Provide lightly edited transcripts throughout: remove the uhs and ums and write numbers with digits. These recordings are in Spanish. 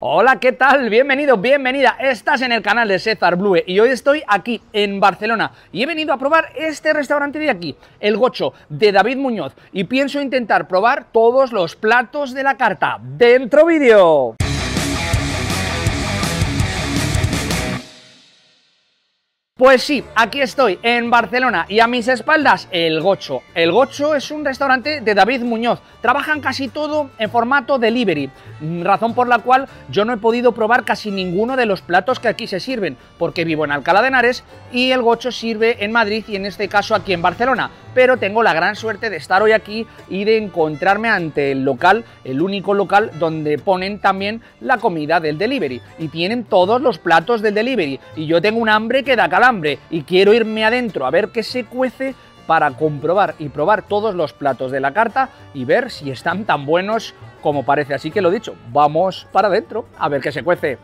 Hola, ¿qué tal? Bienvenidos, bienvenida. Estás en el canal de Sezar Blue y hoy estoy aquí en Barcelona y he venido a probar este restaurante de aquí, el Goxo de Dabiz Muñoz, y pienso intentar probar todos los platos de la carta. ¡Dentro vídeo! Pues sí, aquí estoy, en Barcelona, y a mis espaldas, el Goxo. El Goxo es un restaurante de Dabiz Muñoz. Trabajan casi todo en formato delivery, razón por la cual yo no he podido probar casi ninguno de los platos que aquí se sirven, porque vivo en Alcalá de Henares y el Goxo sirve en Madrid y en este caso aquí en Barcelona. Pero tengo la gran suerte de estar hoy aquí y de encontrarme ante el local, el único local donde ponen también la comida del delivery. Y tienen todos los platos del delivery, y yo tengo un hambre que da calambre. Y quiero irme adentro a ver qué se cuece para comprobar y probar todos los platos de la carta y ver si están tan buenos como parece. Así que lo dicho, vamos para adentro a ver qué se cuece.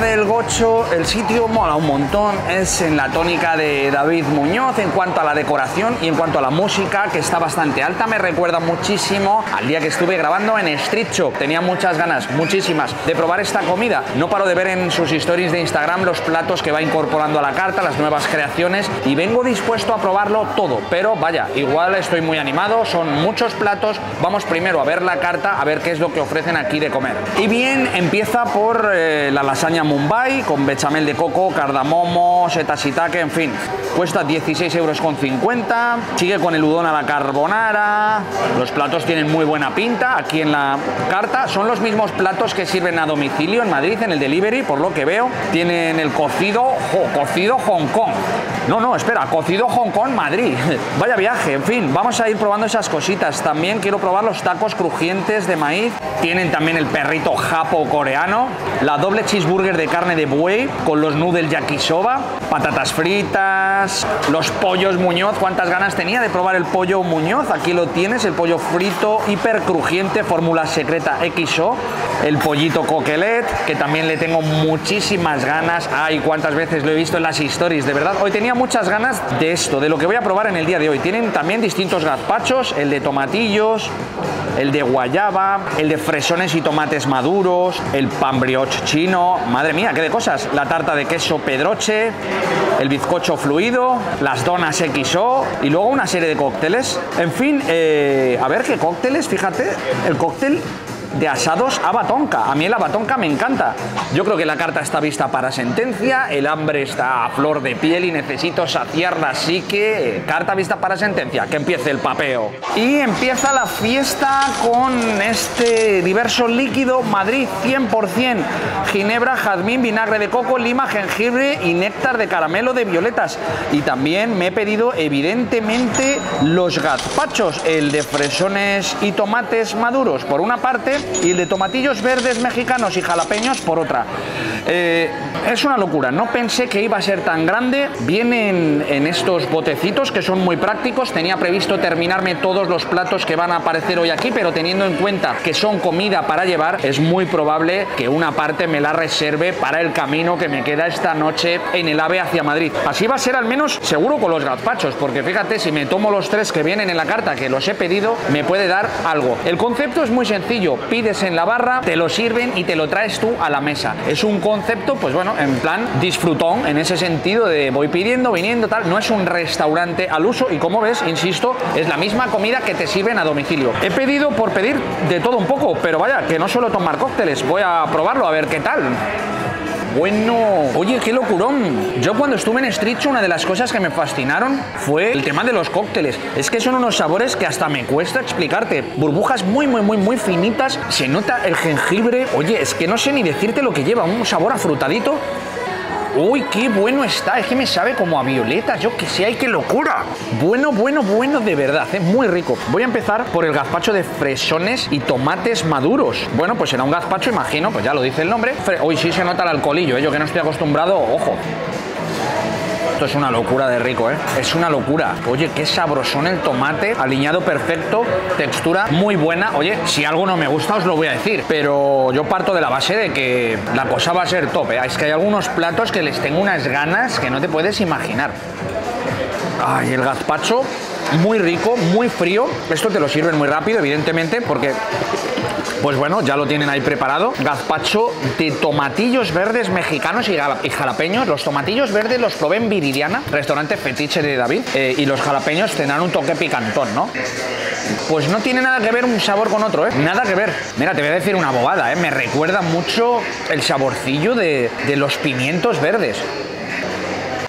Del Goxo, el sitio mola un montón, es en la tónica de Dabiz Muñoz en cuanto a la decoración y en cuanto a la música, que está bastante alta. Me recuerda muchísimo al día que estuve grabando en Street Shop. Tenía muchas ganas, muchísimas, de probar esta comida. No paro de ver en sus stories de Instagram los platos que va incorporando a la carta, las nuevas creaciones, y vengo dispuesto a probarlo todo, pero vaya, igual estoy muy animado, son muchos platos. Vamos primero a ver la carta, a ver qué es lo que ofrecen aquí de comer. Y bien, empieza por la lasaña Mumbai con bechamel de coco, cardamomo, seta shiitake, en fin. Cuesta 16,50 €. Sigue con el udon a la carbonara. Los platos tienen muy buena pinta aquí en la carta. Son los mismos platos que sirven a domicilio en Madrid, en el delivery, por lo que veo. Tienen el cocido, cocido Hong Kong. No, no, espera, cocido Hong Kong, Madrid. Vaya viaje, en fin, vamos a ir probando esas cositas. También quiero probar los tacos crujientes de maíz. Tienen también el perrito japo coreano, la doble cheeseburger de carne de buey con los noodles yakisoba, patatas fritas, los pollos Muñoz. Cuántas ganas tenía de probar el pollo Muñoz. Aquí lo tienes, el pollo frito hiper crujiente, fórmula secreta XO, el pollito coquelet, que también le tengo muchísimas ganas. Ay, cuántas veces lo he visto en las stories, de verdad. Hoy tenía muchas ganas de esto, de lo que voy a probar en el día de hoy. Tienen también distintos gazpachos, el de tomatillos, el de guayaba, el de fresones y tomates maduros, el pan brioche chino. Madre mía, qué de cosas. La tarta de queso Pedroche, el bizcocho fluido, las donas XO y luego una serie de cócteles. En fin, a ver qué cócteles, fíjate, el cóctel de asados Habatonka. A mí el Habatonka me encanta. Yo creo que la carta está vista para sentencia, el hambre está a flor de piel y necesito saciarla, así que carta vista para sentencia, que empiece el papeo. Y empieza la fiesta con este diverso líquido Madrid 100%. Ginebra, jazmín, vinagre de coco, lima, jengibre y néctar de caramelo de violetas. Y también me he pedido, evidentemente, los gazpachos, el de fresones y tomates maduros, por una parte, y el de tomatillos verdes mexicanos y jalapeños por otra. Es una locura, no pensé que iba a ser tan grande. Vienen en estos botecitos que son muy prácticos. Tenía previsto terminarme todos los platos que van a aparecer hoy aquí, pero teniendo en cuenta que son comida para llevar, es muy probable que una parte me la reserve para el camino que me queda esta noche en el AVE hacia Madrid. Así va a ser, al menos seguro, con los gazpachos, porque fíjate, si me tomo los tres que vienen en la carta, que los he pedido, me puede dar algo. El concepto es muy sencillo: pides en la barra, te lo sirven y te lo traes tú a la mesa. Es un concepto, pues bueno, en plan disfrutón, en ese sentido de voy pidiendo, viniendo, tal. No es un restaurante al uso y, como ves, insisto, es la misma comida que te sirven a domicilio. He pedido por pedir de todo un poco, pero vaya, que no suelo tomar cócteles. Voy a probarlo a ver qué tal. Bueno, oye, qué locurón. Yo cuando estuve en Street Shop, una de las cosas que me fascinaron fue el tema de los cócteles. Es que son unos sabores que hasta me cuesta explicarte. Burbujas muy finitas, se nota el jengibre. Oye, es que no sé ni decirte lo que lleva, un sabor afrutadito. Uy, qué bueno está. Es que me sabe como a violeta. Yo que sé, ¡ay, qué locura! Bueno, bueno, bueno de verdad. Es muy rico. Voy a empezar por el gazpacho de fresones y tomates maduros. Bueno, pues será un gazpacho, imagino. Pues ya lo dice el nombre. Uy, sí se nota el alcoholillo, ¿eh? Yo que no estoy acostumbrado, ojo. Esto es una locura de rico, ¿eh? Es una locura. Oye, qué sabrosón el tomate. Aliñado perfecto. Textura muy buena. Oye, si algo no me gusta os lo voy a decir. Pero yo parto de la base de que la cosa va a ser top, ¿eh? Es que hay algunos platos que les tengo unas ganas que no te puedes imaginar. Ay, el gazpacho. Muy rico, muy frío. Esto te lo sirven muy rápido, evidentemente, porque... pues bueno, ya lo tienen ahí preparado. Gazpacho de tomatillos verdes mexicanos y jalapeños. Los tomatillos verdes los probé en Viridiana, restaurante fetiche de David. Y los jalapeños tendrán un toque picantón, ¿no? Pues no tiene nada que ver un sabor con otro, ¿eh? Nada que ver. Mira, te voy a decir una bobada, ¿eh? Me recuerda mucho el saborcillo de los pimientos verdes.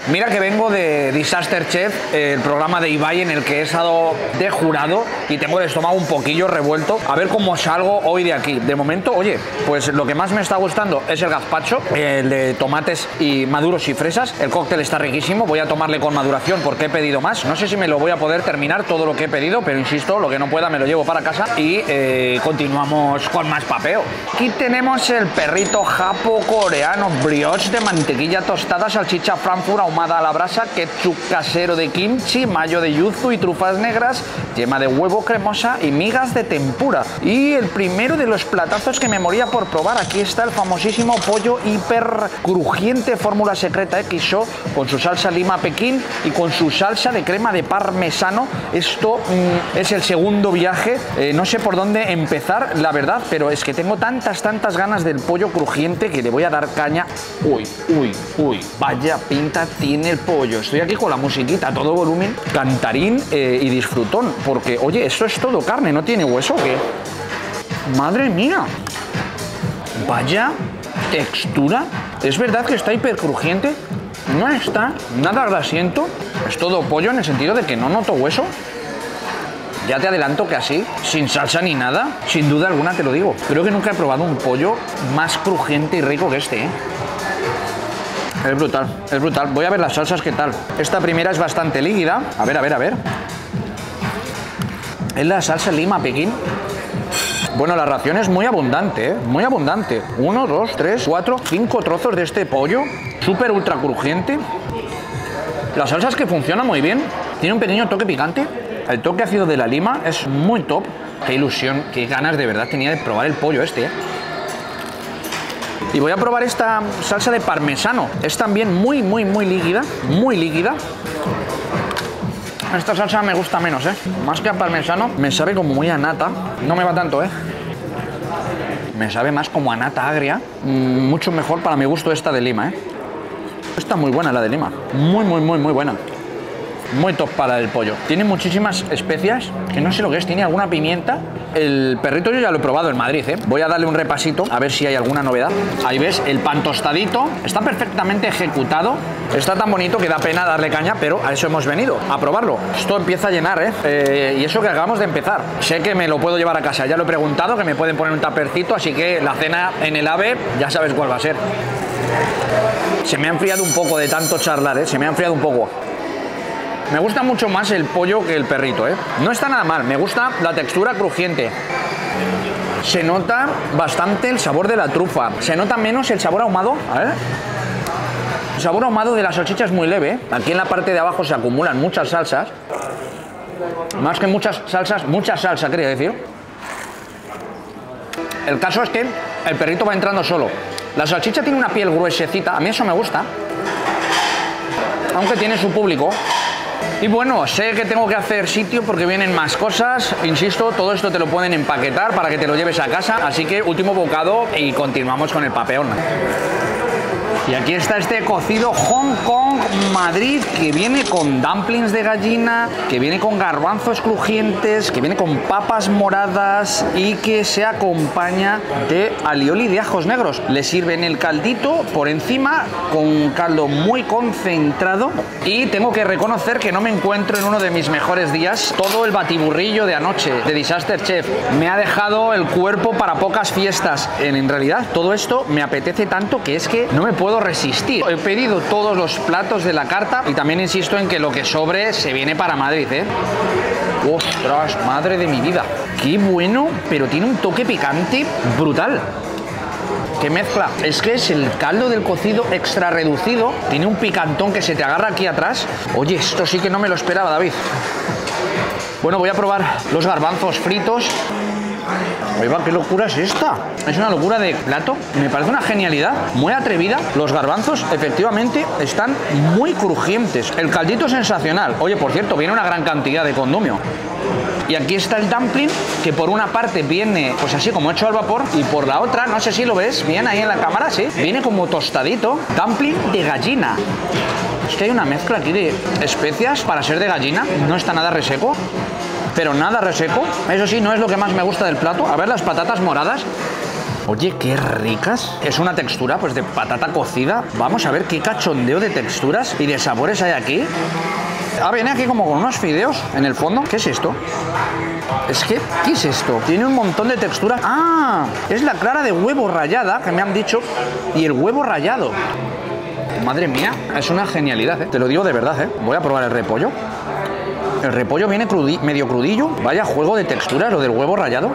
Mira que vengo de Disaster Chef, el programa de Ibai en el que he estado de jurado y tengo el estómago un poquillo revuelto. A ver cómo salgo hoy de aquí. De momento, oye, pues lo que más me está gustando es el gazpacho, el de tomates y maduros y fresas. El cóctel está riquísimo, voy a tomarle con maduración porque he pedido más. No sé si me lo voy a poder terminar todo lo que he pedido, pero insisto, lo que no pueda me lo llevo para casa y continuamos con más papeo. Aquí tenemos el perrito japo coreano, brioche de mantequilla tostada, salchicha frankfurt ahumada a la brasa, ketchup casero de kimchi, mayo de yuzu y trufas negras, yema de huevo cremosa y migas de tempura. Y el primero de los platazos que me moría por probar, aquí está el famosísimo pollo hiper crujiente, fórmula secreta XO, con su salsa lima pekín y con su salsa de crema de parmesano. Esto es el segundo viaje, no sé por dónde empezar, la verdad, pero es que tengo tantas ganas del pollo crujiente que le voy a dar caña. Uy, uy, uy, vaya pinta tiene el pollo. Estoy aquí con la musiquita a todo volumen, cantarín y disfrutón, porque oye, esto es todo carne, no tiene hueso, ¿qué? Madre mía, vaya textura. Es verdad que está hiper crujiente, no está nada grasiento, es todo pollo en el sentido de que no noto hueso. Ya te adelanto que así, sin salsa ni nada, sin duda alguna te lo digo, creo que nunca he probado un pollo más crujiente y rico que este, ¿eh? Es brutal, es brutal. Voy a ver las salsas qué tal. Esta primera es bastante líquida. A ver, a ver, a ver. Es la salsa lima pekín. Bueno, la ración es muy abundante, ¿eh? Muy abundante. 1, 2, 3, 4, 5 trozos de este pollo. Súper ultra crujiente. La salsa es que funciona muy bien. Tiene un pequeño toque picante. El toque ácido de la lima es muy top. Qué ilusión, qué ganas de verdad tenía de probar el pollo este, ¿eh? Y voy a probar esta salsa de parmesano. Es también muy líquida, muy líquida. Esta salsa me gusta menos, ¿eh? Más que a parmesano, me sabe como muy a nata. No me va tanto, ¿eh? Me sabe más como a nata agria. Mucho mejor para mi gusto esta de lima, ¿eh? Está muy buena la de lima. Muy buena. Muy top para el pollo. Tiene muchísimas especias, que no sé lo que es. Tiene alguna pimienta. El perrito yo ya lo he probado en Madrid, ¿eh? Voy a darle un repasito a ver si hay alguna novedad. Ahí ves el pan tostadito. Está perfectamente ejecutado. Está tan bonito que da pena darle caña, pero a eso hemos venido, a probarlo. Esto empieza a llenar, ¿eh? Y eso que acabamos de empezar. Sé que me lo puedo llevar a casa. Ya lo he preguntado, que me pueden poner un tapercito. Así que la cena en el AVE ya sabes cuál va a ser. Se me ha enfriado un poco de tanto charlar, ¿eh? Se me ha enfriado un poco. Me gusta mucho más el pollo que el perrito, ¿eh? No está nada mal, me gusta la textura crujiente. Se nota bastante el sabor de la trufa. Se nota menos el sabor ahumado. A ver. El sabor ahumado de la salchicha es muy leve, ¿eh? Aquí en la parte de abajo se acumulan muchas salsas. Más que muchas salsas, mucha salsa, quería decir. El caso es que el perrito va entrando solo. La salchicha tiene una piel gruesecita, a mí eso me gusta. Aunque tiene su público. Y bueno, sé que tengo que hacer sitio porque vienen más cosas. Insisto, todo esto te lo pueden empaquetar para que te lo lleves a casa. Así que último bocado y continuamos con el papeón. Y aquí está este cocido Hong Kong Madrid, que viene con dumplings de gallina, que viene con garbanzos crujientes, que viene con papas moradas y que se acompaña de alioli de ajos negros. Le sirven el caldito por encima con un caldo muy concentrado. Y tengo que reconocer que no me encuentro en uno de mis mejores días. Todo el batiburrillo de anoche de Disaster Chef me ha dejado el cuerpo para pocas fiestas. En realidad todo esto me apetece tanto que es que no me puedo puedo resistir. He pedido todos los platos de la carta y también insisto en que lo que sobre se viene para Madrid, ¿eh? ¡Ostras, madre de mi vida! ¡Qué bueno! Pero tiene un toque picante brutal. ¿Qué mezcla? Es que es el caldo del cocido extra reducido. Tiene un picantón que se te agarra aquí atrás. Oye, esto sí que no me lo esperaba, David. Bueno, voy a probar los garbanzos fritos. Oiga, ¿qué locura es esta? Es una locura de plato. Me parece una genialidad, muy atrevida. Los garbanzos, efectivamente, están muy crujientes. El caldito es sensacional. Oye, por cierto, viene una gran cantidad de condimento. Y aquí está el dumpling, que por una parte viene pues así como hecho al vapor y por la otra, no sé si lo ves bien ahí en la cámara, sí, viene como tostadito. Dumpling de gallina. Es que hay una mezcla aquí de especias para ser de gallina. No está nada reseco, pero nada reseco. Eso sí, no es lo que más me gusta del plato. A ver las patatas moradas. Oye, qué ricas. Es una textura pues de patata cocida. Vamos a ver qué cachondeo de texturas y de sabores hay aquí. Ah, viene aquí como con unos fideos en el fondo. ¿Qué es esto? Es que, ¿qué es esto? Tiene un montón de texturas. Ah, es la clara de huevo rallada que me han dicho. Y el huevo rallado. Madre mía, es una genialidad, ¿eh? Te lo digo de verdad, ¿eh? Voy a probar el repollo. El repollo viene medio crudillo. Vaya juego de texturas lo del huevo rallado.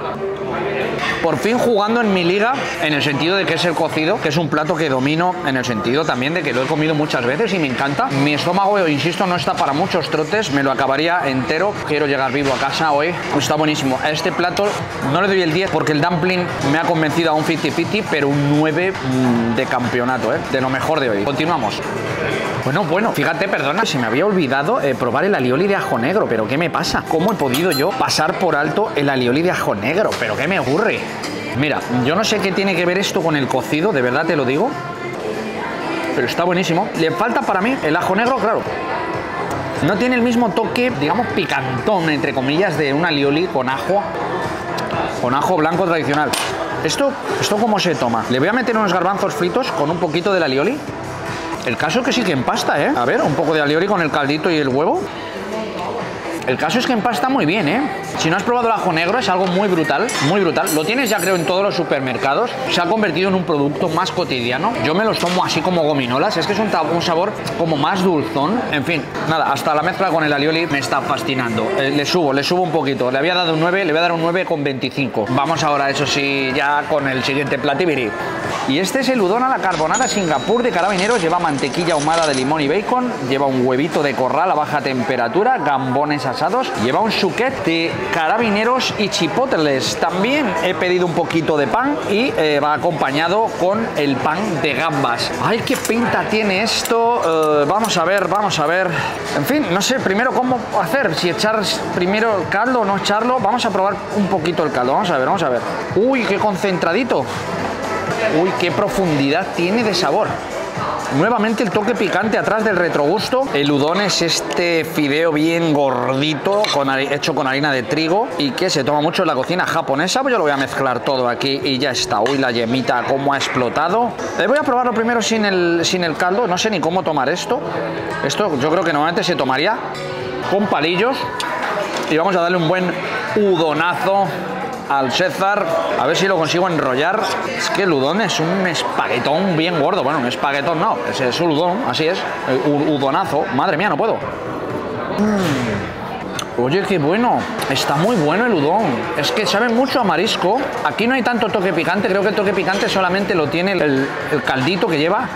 Por fin jugando en mi liga, en el sentido de que es el cocido, que es un plato que domino, en el sentido también de que lo he comido muchas veces y me encanta. Mi estómago, insisto, no está para muchos trotes, me lo acabaría entero. Quiero llegar vivo a casa hoy. Está buenísimo. A este plato no le doy el 10 porque el dumpling me ha convencido a un 50-50, pero un 9 de campeonato, ¿eh? De lo mejor de hoy. Continuamos. Bueno, fíjate, perdona, se me había olvidado probar el alioli de ajo negro, pero ¿qué me pasa? ¿Cómo he podido yo pasar por alto el alioli de ajo negro? ¿Pero qué me ocurre? Mira, yo no sé qué tiene que ver esto con el cocido, de verdad te lo digo, pero está buenísimo. Le falta para mí el ajo negro, claro. No tiene el mismo toque, digamos, picantón, entre comillas, de un alioli con ajo blanco tradicional. ¿Esto cómo se toma? Le voy a meter unos garbanzos fritos con un poquito del alioli. El caso es que sí que empasta, ¿eh? A ver, un poco de alioli con el caldito y el huevo. El caso es que empasta muy bien, ¿eh? Si no has probado el ajo negro, es algo muy brutal, muy brutal. Lo tienes ya, creo, en todos los supermercados. Se ha convertido en un producto más cotidiano. Yo me los tomo así como gominolas. Es que es un sabor como más dulzón. En fin, nada, hasta la mezcla con el alioli me está fascinando. Le subo un poquito. Le había dado un 9, le voy a dar un 9,25. Vamos ahora, eso sí, ya con el siguiente platibiri. Y este es el udon a la carbonara Singapur de Carabineros. Lleva mantequilla ahumada de limón y bacon. Lleva un huevito de corral a baja temperatura. Gambones asados. Lleva un suquet de Carabineros y Chipoteles. También he pedido un poquito de pan. Y va acompañado con el pan de gambas. ¡Ay, qué pinta tiene esto! Vamos a ver. En fin, no sé primero cómo hacer. Si echar primero el caldo o no echarlo. Vamos a probar un poquito el caldo. Vamos a ver. ¡Uy, qué concentradito! Uy, qué profundidad tiene de sabor. Nuevamente el toque picante atrás del retrogusto. El udon es este fideo bien gordito, hecho con harina de trigo y que se toma mucho en la cocina japonesa. Pues yo lo voy a mezclar todo aquí y ya está. Uy, la yemita, cómo ha explotado. Voy a probarlo primero sin el caldo. No sé ni cómo tomar esto. Esto yo creo que normalmente se tomaría con palillos. Y vamos a darle un buen udonazo al Sezar, a ver si lo consigo enrollar. Es que el udon es un espaguetón bien gordo. Bueno, un espaguetón no, es un udon, así es. Udonazo, madre mía, no puedo. Oye, qué bueno. Está muy bueno el udon. Es que sabe mucho a marisco. Aquí no hay tanto toque picante. Creo que el toque picante solamente lo tiene el caldito que lleva.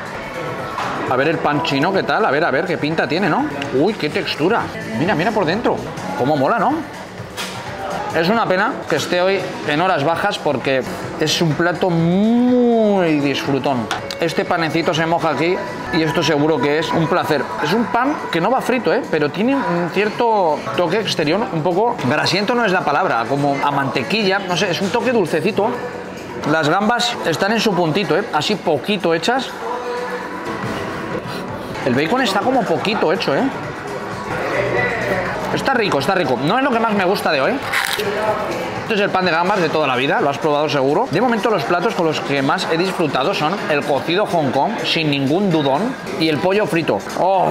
A ver el pan chino, ¿qué tal? A ver, qué pinta tiene, ¿no? Uy, qué textura. Mira por dentro. Cómo mola, ¿no? Es una pena que esté hoy en horas bajas porque es un plato muy disfrutón. Este panecito se moja aquí y esto seguro que es un placer. Es un pan que no va frito, pero tiene un cierto toque exterior, un poco grasiento no es la palabra, como a mantequilla, no sé, es un toque dulcecito. Las gambas están en su puntito, así poquito hechas. El bacon está como poquito hecho, Está rico, está rico. No es lo que más me gusta de hoy. Este es el pan de gambas de toda la vida, lo has probado seguro. De momento los platos con los que más he disfrutado son el cocido Hong Kong, sin ningún dudón, y el pollo frito. Oh,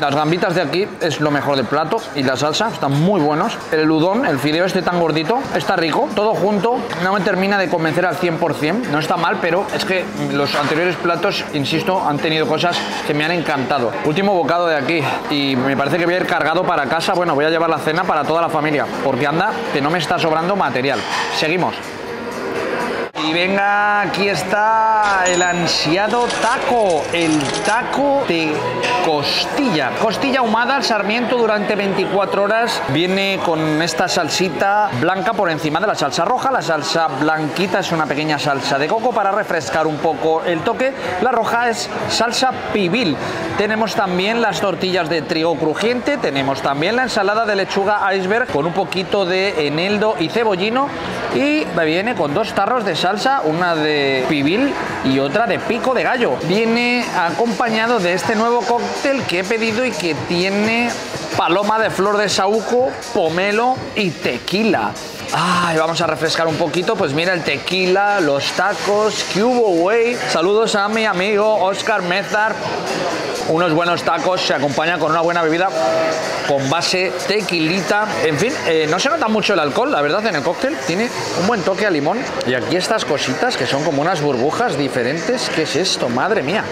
las gambitas de aquí es lo mejor del plato, y la salsa, están muy buenos. El udon, el fideo este tan gordito, está rico. Todo junto no me termina de convencer al 100%, no está mal, pero es que los anteriores platos, insisto, han tenido cosas que me han encantado. Último bocado de aquí, y me parece que voy a ir cargado para casa. Bueno, voy a llevar la cena para toda la familia, porque anda, que no me está sobrando material. Seguimos. Y venga, aquí está el ansiado taco, el taco de costilla. Costilla ahumada al sarmiento durante 24 horas. Viene con esta salsita blanca por encima de la salsa roja. La salsa blanquita es una pequeña salsa de coco para refrescar un poco el toque. La roja es salsa pibil. Tenemos también las tortillas de trigo crujiente. Tenemos también la ensalada de lechuga iceberg con un poquito de eneldo y cebollino. Y me viene con dos tarros de salsa, una de pibil y otra de pico de gallo. Viene acompañado de este nuevo cóctel que he pedido y que tiene paloma de flor de saúco, pomelo y tequila. Ay, vamos a refrescar un poquito. Pues mira, el tequila, los tacos, ¿qué hubo, güey? Saludos a mi amigo Oscar Mezar. Unos buenos tacos se acompañan con una buena bebida con base tequilita. En fin, no se nota mucho el alcohol, la verdad, en el cóctel. Tiene un buen toque a limón. Y aquí estas cositas que son como unas burbujas diferentes. ¿Qué es esto? Madre mía.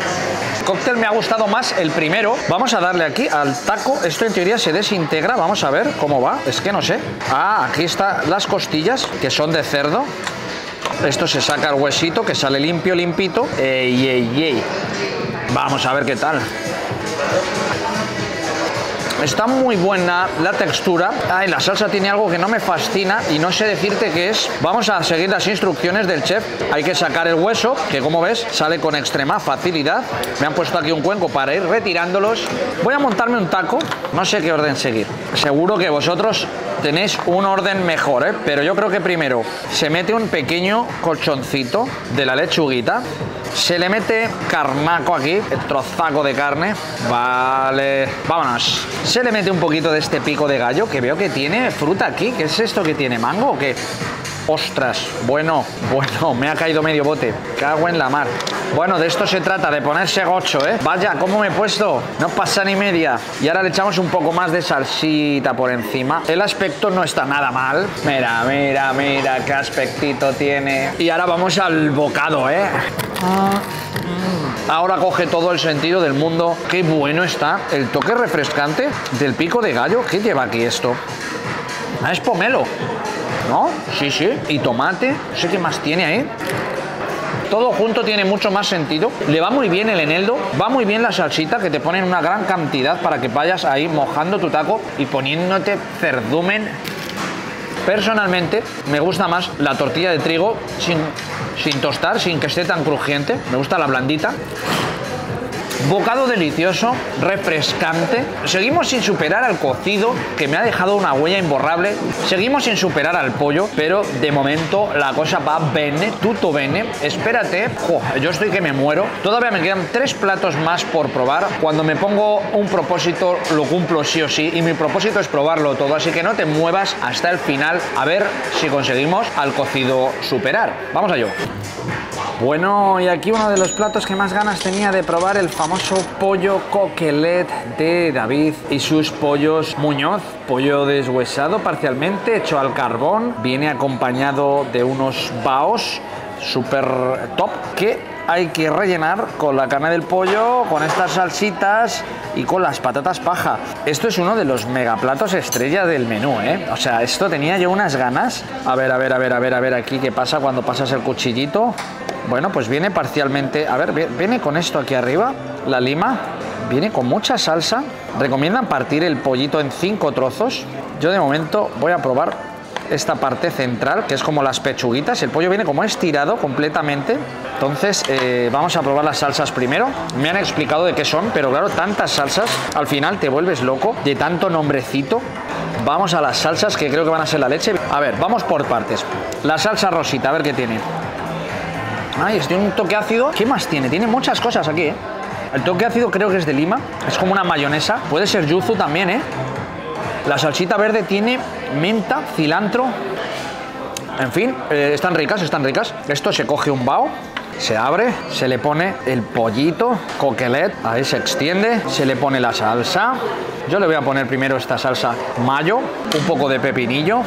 El cóctel me ha gustado más el primero. Vamos a darle aquí al taco. Esto en teoría se desintegra. Vamos a ver cómo va. Es que no sé. Ah, aquí están las costillas que son de cerdo. Esto se saca el huesito que sale limpio, limpito. Ey, ey, ey. Vamos a ver qué tal. Está muy buena la textura. Ay, la salsa tiene algo que no me fascina y no sé decirte qué es. Vamos a seguir las instrucciones del chef. Hay que sacar el hueso, que como ves sale con extrema facilidad. Me han puesto aquí un cuenco para ir retirándolos. Voy a montarme un taco. No sé qué orden seguir. Seguro que vosotros tenéis un orden mejor, ¿eh? Pero yo creo que primero se mete un pequeño colchoncito de la lechuguita. Se le mete carnaco aquí, el trozaco de carne. Vale, vámonos. Se le mete un poquito de este pico de gallo, que veo que tiene fruta aquí. ¿Qué es esto que tiene? ¿Mango o qué? Ostras, bueno, bueno, me ha caído medio bote. Cago en la mar. Bueno, de esto se trata, de ponerse gocho, ¿eh? Vaya, ¿cómo me he puesto? No pasa ni media. Y ahora le echamos un poco más de salsita por encima. El aspecto no está nada mal. Mira, mira, mira, qué aspectito tiene. Y ahora vamos al bocado, ¿eh? Ahora coge todo el sentido del mundo. Qué bueno está el toque refrescante del pico de gallo. ¿Qué lleva aquí esto? Ah, es pomelo, ¿no? Sí, sí. Y tomate. No sé qué más tiene ahí. Todo junto tiene mucho más sentido. Le va muy bien el eneldo, va muy bien la salsita, que te ponen una gran cantidad para que vayas ahí mojando tu taco y poniéndote cerdumen. Personalmente me gusta más la tortilla de trigo sin tostar, sin que esté tan crujiente. Me gusta la blandita. Bocado delicioso, refrescante. Seguimos sin superar al cocido, que me ha dejado una huella imborrable. Seguimos sin superar al pollo, pero de momento la cosa va bene, tutto bene. Espérate, jo, yo estoy que me muero. Todavía me quedan 3 platos más por probar. Cuando me pongo un propósito, lo cumplo sí o sí. Y mi propósito es probarlo todo, así que no te muevas hasta el final. A ver si conseguimos al cocido superar. Vamos allá. Bueno, y aquí uno de los platos que más ganas tenía de probar, el famoso pollo coquelet de Dabiz y sus pollos Muñoz. Pollo deshuesado parcialmente, hecho al carbón. Viene acompañado de unos baos super top que hay que rellenar con la carne del pollo, con estas salsitas y con las patatas paja. Esto es uno de los megaplatos estrella del menú, ¿eh? O sea, esto tenía yo unas ganas. A ver, a ver, a ver, a ver, a ver aquí qué pasa cuando pasas el cuchillito. Bueno, pues viene parcialmente... A ver, viene con esto aquí arriba, la lima. Viene con mucha salsa. Recomiendan partir el pollito en 5 trozos. Yo de momento voy a probar esta parte central, que es como las pechuguitas. El pollo viene como estirado completamente. Entonces, vamos a probar las salsas primero. Me han explicado de qué son, pero claro, tantas salsas. Al final te vuelves loco de tanto nombrecito. Vamos a las salsas, que creo que van a ser la leche. A ver, vamos por partes. La salsa rosita, a ver qué tiene. Ay, tiene un toque ácido. ¿Qué más tiene? Tiene muchas cosas aquí, ¿eh? El toque ácido creo que es de lima. Es como una mayonesa. Puede ser yuzu también, ¿eh? La salsita verde tiene menta, cilantro. En fin, están ricas, están ricas. Esto se coge un bao, se abre, se le pone el pollito, coquelet, ahí se extiende, se le pone la salsa. Yo le voy a poner primero esta salsa mayo, un poco de pepinillo.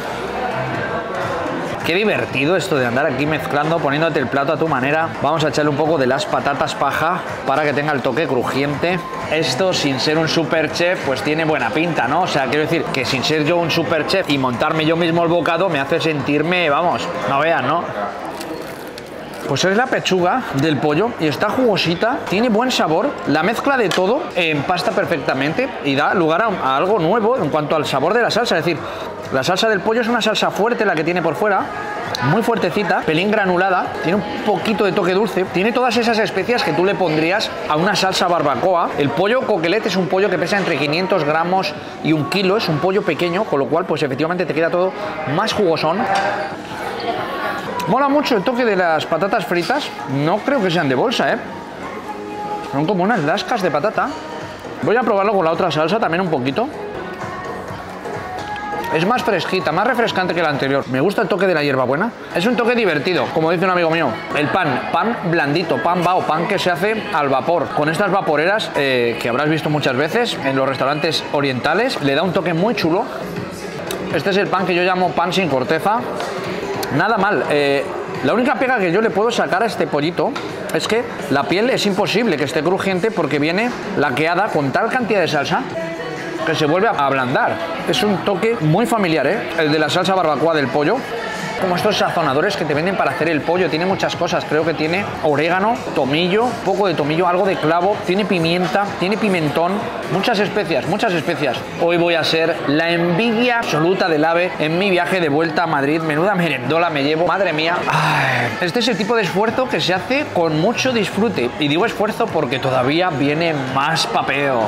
Qué divertido esto de andar aquí mezclando, poniéndote el plato a tu manera. Vamos a echarle un poco de las patatas paja para que tenga el toque crujiente. Esto, sin ser un super chef, pues tiene buena pinta, ¿no? O sea, quiero decir que sin ser yo un super chef y montarme yo mismo el bocado me hace sentirme, vamos, no veas, ¿no? Pues es la pechuga del pollo y está jugosita, tiene buen sabor, la mezcla de todo empasta perfectamente y da lugar a algo nuevo en cuanto al sabor de la salsa. Es decir, la salsa del pollo es una salsa fuerte, la que tiene por fuera, muy fuertecita, pelín granulada, tiene un poquito de toque dulce, tiene todas esas especias que tú le pondrías a una salsa barbacoa. El pollo coquelet es un pollo que pesa entre 500 gramos y un kilo, es un pollo pequeño, con lo cual pues efectivamente te queda todo más jugosón. Mola mucho el toque de las patatas fritas. No creo que sean de bolsa, ¿eh? Son como unas lascas de patata. Voy a probarlo con la otra salsa también un poquito. Es más fresquita, más refrescante que la anterior. Me gusta el toque de la hierbabuena. Es un toque divertido, como dice un amigo mío. El pan, pan blandito, pan bao, pan que se hace al vapor. Con estas vaporeras que habrás visto muchas veces en los restaurantes orientales, le da un toque muy chulo. Este es el pan que yo llamo pan sin corteza. Nada mal. La única pega que yo le puedo sacar a este pollito es que la piel es imposible que esté crujiente porque viene laqueada con tal cantidad de salsa que se vuelve a ablandar. Es un toque muy familiar, ¿eh? El de la salsa barbacoa del pollo. Como estos sazonadores que te venden para hacer el pollo. Tiene muchas cosas, creo que tiene orégano, tomillo, poco de tomillo, algo de clavo, tiene pimienta, tiene pimentón, muchas especias, muchas especias. Hoy voy a ser la envidia absoluta del AVE en mi viaje de vuelta a Madrid. Menuda merendola me llevo, madre mía. Ay, este es el tipo de esfuerzo que se hace con mucho disfrute. Y digo esfuerzo porque todavía viene más papeo.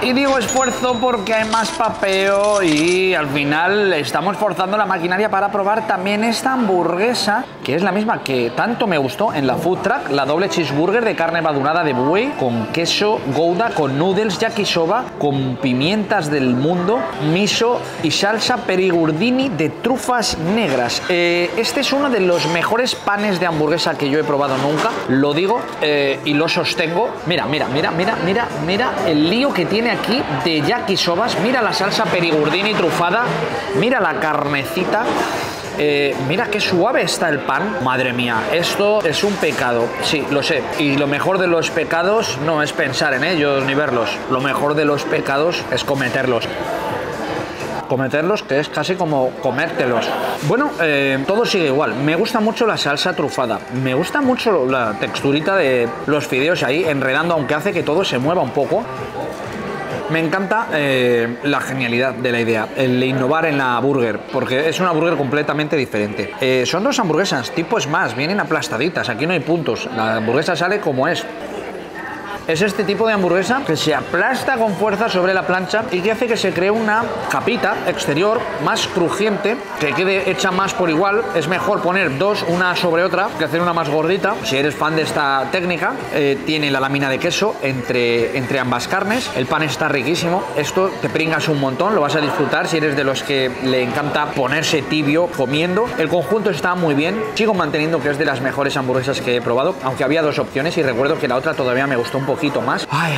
Y digo esfuerzo porque hay más papeo y al final estamos forzando la maquinaria para probar también esta hamburguesa, que es la misma que tanto me gustó en la food truck, la doble cheeseburger de carne madurada de buey con queso gouda, con noodles yakisoba, con pimientas del mundo, miso y salsa perigurdini de trufas negras. Este es uno de los mejores panes de hamburguesa que yo he probado nunca, lo digo y lo sostengo. Mira, mira, mira, mira, mira, mira el lío que tiene aquí de yakisobas. Mira la salsa perigurdini trufada, mira la carnecita, mira qué suave está el pan. Madre mía, esto es un pecado, sí, lo sé, y lo mejor de los pecados no es pensar en ellos ni verlos, lo mejor de los pecados es cometerlos. Cometerlos, que es casi como comértelos. Bueno, todo sigue igual. Me gusta mucho la salsa trufada. Me gusta mucho la texturita de los fideos ahí, enredando, aunque hace que todo se mueva un poco. Me encanta la genialidad de la idea, el innovar en la burger, porque es una burger completamente diferente. Son dos hamburguesas, tipo smash, vienen aplastaditas, aquí no hay puntos, la hamburguesa sale como es. Es este tipo de hamburguesa que se aplasta con fuerza sobre la plancha y que hace que se cree una capita exterior más crujiente, que quede hecha más por igual. Es mejor poner dos una sobre otra que hacer una más gordita. Si eres fan de esta técnica, tiene la lámina de queso entre ambas carnes. El pan está riquísimo. Esto te pringas un montón, lo vas a disfrutar si eres de los que le encanta ponerse tibio comiendo. El conjunto está muy bien. Sigo manteniendo que es de las mejores hamburguesas que he probado, aunque había dos opciones y recuerdo que la otra todavía me gustó un poco más. Ay,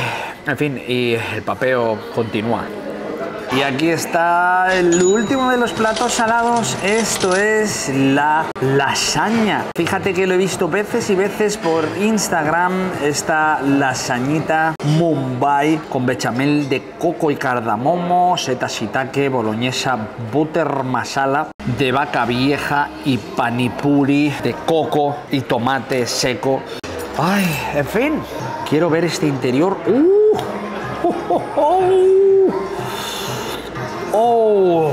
en fin, y el papeo continúa. Y aquí está el último de los platos salados. Esto es la lasaña. Fíjate que lo he visto veces y veces por Instagram. Esta lasañita Mumbai con bechamel de coco y cardamomo, seta shiitake, boloñesa, butter masala de vaca vieja y panipuri de coco y tomate seco. Ay, en fin, quiero ver este interior. Oh,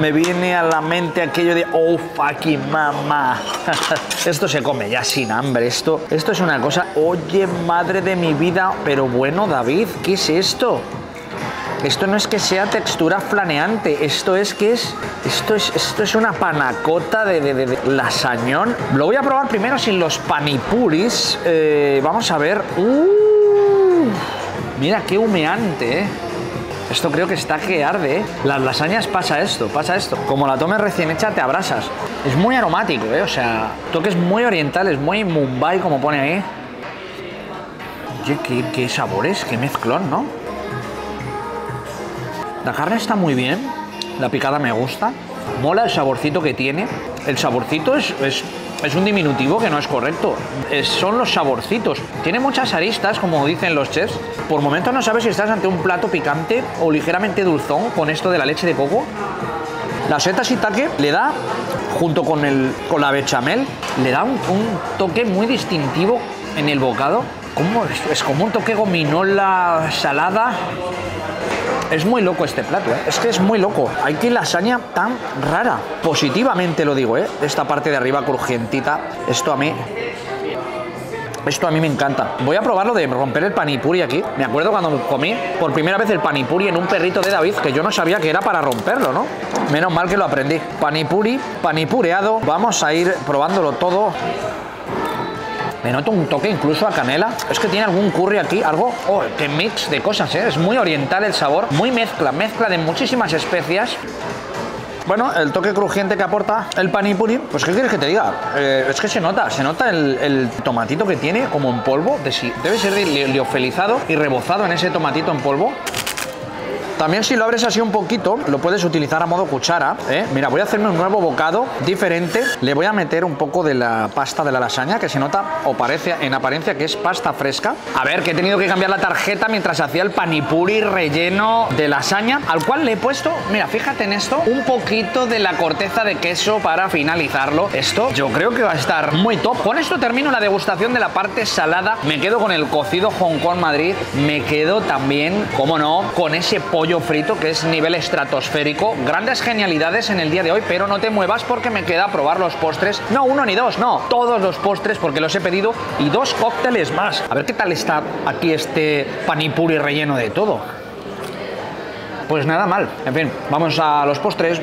me viene a la mente aquello de oh fucking mama. Esto se come ya sin hambre. Esto es una cosa. Oye, madre de mi vida. Pero bueno, David, ¿qué es esto? Esto no es que sea textura flaneante, esto es una panacota de lasañón. Lo voy a probar primero sin los panipuris. Vamos a ver. Mira qué humeante, Esto creo que está que arde, ¿eh? Las lasañas pasa esto. Como la tomes recién hecha, te abrasas. Es muy aromático, ¿eh? O sea, toques muy orientales, muy Mumbai, como pone ahí. Oye, qué sabores, qué mezclón, ¿no? La carne está muy bien, la picada me gusta. Mola el saborcito que tiene. El saborcito es un diminutivo que no es correcto. Son los saborcitos. Tiene muchas aristas, como dicen los chefs. Por momentos no sabes si estás ante un plato picante o ligeramente dulzón con esto de la leche de coco. La seta shiitake le da, junto con la bechamel, le da un toque muy distintivo en el bocado. Es como un toque gominola salada. Es muy loco este plato, ¿eh? Es que es muy loco. Hay que lasaña tan rara. Positivamente lo digo, ¿eh? Esta parte de arriba crujientita. Esto a mí me encanta. Voy a probar lo de romper el panipuri aquí. Me acuerdo cuando comí por primera vez el panipuri en un perrito de Dabiz, que yo no sabía que era para romperlo, ¿no? Menos mal que lo aprendí. Panipuri, panipureado. Vamos a ir probándolo todo. Me noto un toque incluso a canela. Es que tiene algún curry aquí, algo... Oh, qué mix de cosas, ¿eh? Es muy oriental el sabor. Muy mezcla de muchísimas especias. Bueno, el toque crujiente que aporta el panipuri, pues ¿qué quieres que te diga? Es que se nota el tomatito que tiene como en polvo. Debe ser liofilizado y rebozado en ese tomatito en polvo. También si lo abres así un poquito, lo puedes utilizar a modo cuchara, ¿eh? Mira, voy a hacerme un nuevo bocado diferente. Le voy a meter un poco de la pasta de la lasaña, que se nota o parece en apariencia que es pasta fresca. A ver, que he tenido que cambiar la tarjeta mientras hacía el panipuri relleno de lasaña, al cual le he puesto, mira, fíjate en esto, un poquito de la corteza de queso para finalizarlo. Esto yo creo que va a estar muy top. Con esto termino la degustación de la parte salada. Me quedo con el cocido Hong Kong Madrid. Me quedo también, cómo no, con ese pollo frito, que es nivel estratosférico. Grandes genialidades en el día de hoy, pero no te muevas porque me queda probar los postres. No uno ni dos, no, todos los postres, porque los he pedido, y 2 cócteles más. A ver qué tal está aquí este panipuri relleno de todo. Pues nada mal. En fin, vamos a los postres.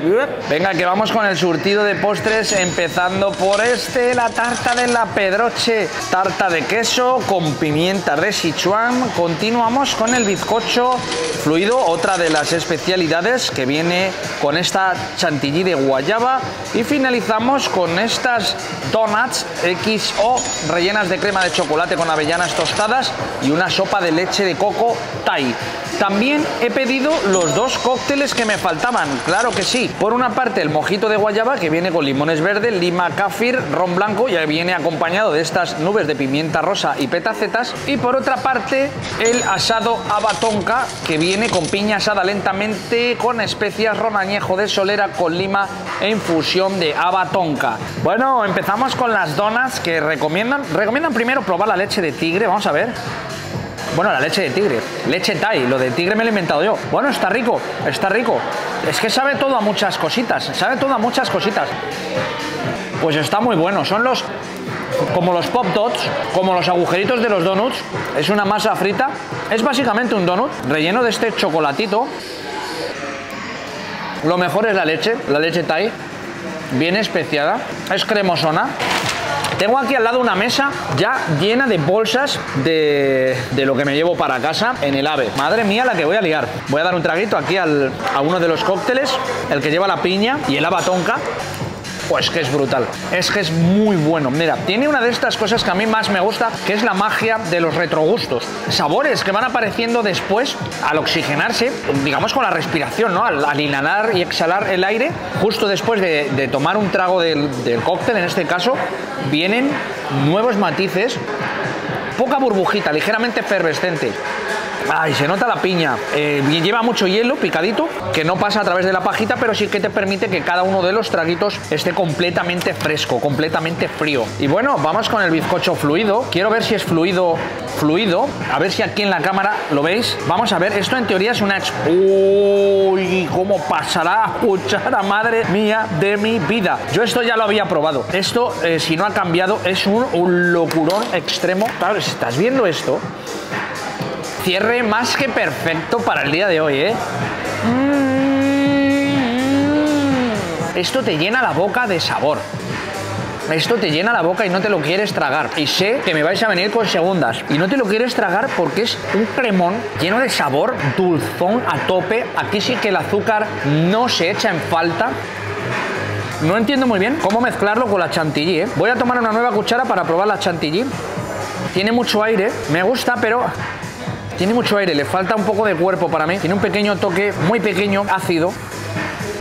Venga, que vamos con el surtido de postres, empezando por este, la tarta de la Pedroche. Tarta de queso con pimienta de Sichuan. Continuamos con el bizcocho fluido, otra de las especialidades, que viene con esta chantilly de guayaba. Y finalizamos con estas donuts XO, rellenas de crema de chocolate con avellanas tostadas y una sopa de leche de coco Thai. También he pedido los 2 cócteles que me faltaban, claro que sí. Por una parte, el mojito de guayaba, que viene con limones verdes, lima kaffir, ron blanco, y viene acompañado de estas nubes de pimienta rosa y petacetas. Y por otra parte, el asado habatonka, que viene con piña asada lentamente, con especias, ron añejo de solera con lima e infusión de habatonka. Bueno, empezamos con las donas, que recomiendan primero probar la leche de tigre. Vamos a ver. Bueno, la leche de tigre, leche Thai, lo de tigre me lo he inventado yo. Bueno, está rico, está rico. Es que sabe todo a muchas cositas, sabe todo a muchas cositas. Pues está muy bueno, son los... como los pop dots, como los agujeritos de los donuts. Es una masa frita, es básicamente un donut relleno de este chocolatito. Lo mejor es la leche Thai, bien especiada, es cremosona. Tengo aquí al lado una mesa ya llena de bolsas de lo que me llevo para casa en el AVE. Madre mía, la que voy a liar. Voy a dar un traguito aquí a uno de los cócteles, el que lleva la piña y el habatonka. Pues que es brutal, es que es muy bueno. Mira, tiene una de estas cosas que a mí más me gusta, que es la magia de los retrogustos. Sabores que van apareciendo después al oxigenarse, digamos con la respiración, ¿no? Al inhalar y exhalar el aire, justo después de tomar un trago del cóctel, en este caso, vienen nuevos matices, poca burbujita, ligeramente efervescente. Ay, se nota la piña. Lleva mucho hielo picadito, que no pasa a través de la pajita, pero sí que te permite que cada uno de los traguitos esté completamente fresco, completamente frío. Y bueno, vamos con el bizcocho fluido. Quiero ver si es fluido. A ver si aquí en la cámara lo veis. Vamos a ver, esto en teoría es una... Uy, cómo pasará la cuchara, madre mía de mi vida. Yo esto ya lo había probado. Esto, si no ha cambiado, es un locurón extremo. Claro, si estás viendo esto... Cierre más que perfecto para el día de hoy, ¿eh? Esto te llena la boca de sabor. Esto te llena la boca y no te lo quieres tragar. Y sé que me vais a venir con segundas. Y no te lo quieres tragar porque es un cremón lleno de sabor, dulzón a tope. Aquí sí que el azúcar no se echa en falta. No entiendo muy bien cómo mezclarlo con la chantilly, ¿eh? Voy a tomar una nueva cuchara para probar la chantilly. Tiene mucho aire, me gusta, pero tiene mucho aire, le falta un poco de cuerpo para mí. Tiene un pequeño toque, muy pequeño, ácido.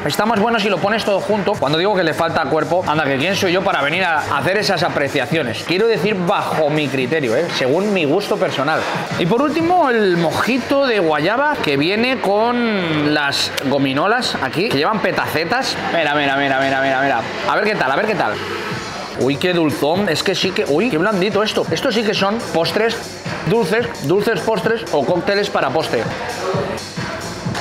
Está más bueno si lo pones todo junto. Cuando digo que le falta cuerpo, anda, que quién soy yo para venir a hacer esas apreciaciones. Quiero decir bajo mi criterio, ¿eh? Según mi gusto personal. Y por último, el mojito de guayaba que viene con las gominolas aquí, que llevan petacetas. Mira, mira, mira, mira, mira, mira. A ver qué tal, a ver qué tal. Uy, qué dulzón, es que sí que... Uy, qué blandito esto. Esto sí que son postres dulces, dulces postres o cócteles para postre.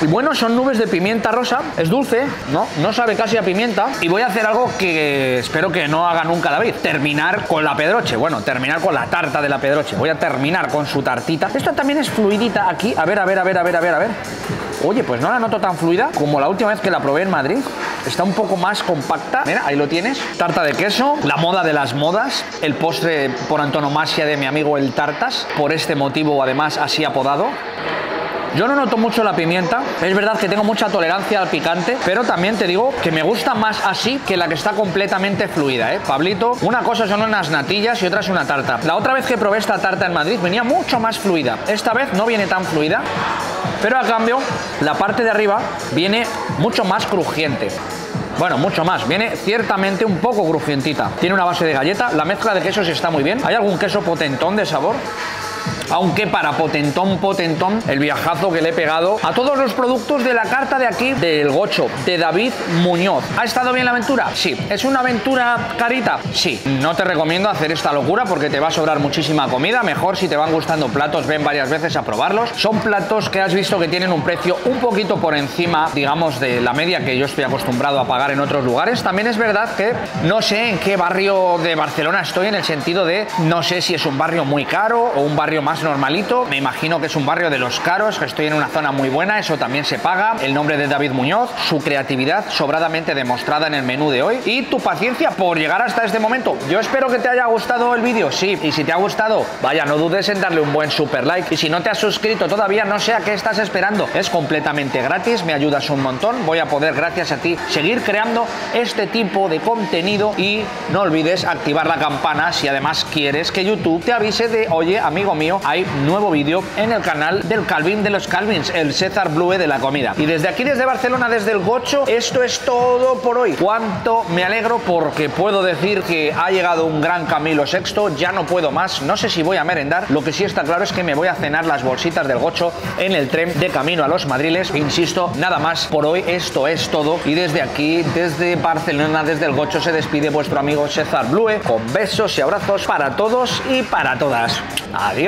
Y bueno, son nubes de pimienta rosa, es dulce, ¿no? No sabe casi a pimienta. Y voy a hacer algo que espero que no haga nunca David, terminar con la Pedroche. Bueno, terminar con la tarta de la Pedroche. Voy a terminar con su tartita. Esta también es fluidita aquí. A ver, a ver, a ver, a ver, a ver, a ver. Oye, pues no la noto tan fluida como la última vez que la probé en Madrid. Está un poco más compacta. Mira, ahí lo tienes. Tarta de queso, la moda de las modas. El postre por antonomasia de mi amigo el Tartas. Por este motivo, además, así apodado. Yo no noto mucho la pimienta. Es verdad que tengo mucha tolerancia al picante, pero también te digo que me gusta más así que la que está completamente fluida, ¿eh? Pablito, una cosa son unas natillas y otra es una tarta. La otra vez que probé esta tarta en Madrid venía mucho más fluida. Esta vez no viene tan fluida, pero a cambio la parte de arriba viene mucho más crujiente. Bueno, mucho más. Viene ciertamente un poco crujientita. Tiene una base de galleta. La mezcla de quesos está muy bien. ¿Hay algún queso potentón de sabor? Aunque para potentón, potentón, el viajazo que le he pegado a todos los productos de la carta de aquí, del Goxo, de Dabiz Muñoz. ¿Ha estado bien la aventura? Sí. ¿Es una aventura carita? Sí. No te recomiendo hacer esta locura porque te va a sobrar muchísima comida. Mejor si te van gustando platos, ven varias veces a probarlos. Son platos que has visto que tienen un precio un poquito por encima, digamos, de la media que yo estoy acostumbrado a pagar en otros lugares. También es verdad que no sé en qué barrio de Barcelona estoy, en el sentido de no sé si es un barrio muy caro o un barrio más normalito. Me imagino que es un barrio de los caros, que estoy en una zona muy buena, eso también se paga. El nombre de Dabiz Muñoz, su creatividad sobradamente demostrada en el menú de hoy y tu paciencia por llegar hasta este momento. Yo espero que te haya gustado el vídeo, sí, y si te ha gustado, vaya, no dudes en darle un buen super like. Y si no te has suscrito todavía, no sé a qué estás esperando, es completamente gratis, me ayudas un montón, voy a poder gracias a ti seguir creando este tipo de contenido y no olvides activar la campana si además quieres que YouTube te avise de, oye, amigo mío, hay nuevo vídeo en el canal del Calvin de los Calvins, el Sezar Blue de la comida. Y desde aquí, desde Barcelona, desde el Goxo, esto es todo por hoy. Cuánto me alegro porque puedo decir que ha llegado un gran Camilo VI, ya no puedo más, no sé si voy a merendar, lo que sí está claro es que me voy a cenar las bolsitas del Goxo en el tren de camino a los Madriles. Insisto, nada más por hoy, esto es todo. Y desde aquí, desde Barcelona, desde el Goxo, se despide vuestro amigo Sezar Blue, con besos y abrazos para todos y para todas. Adiós.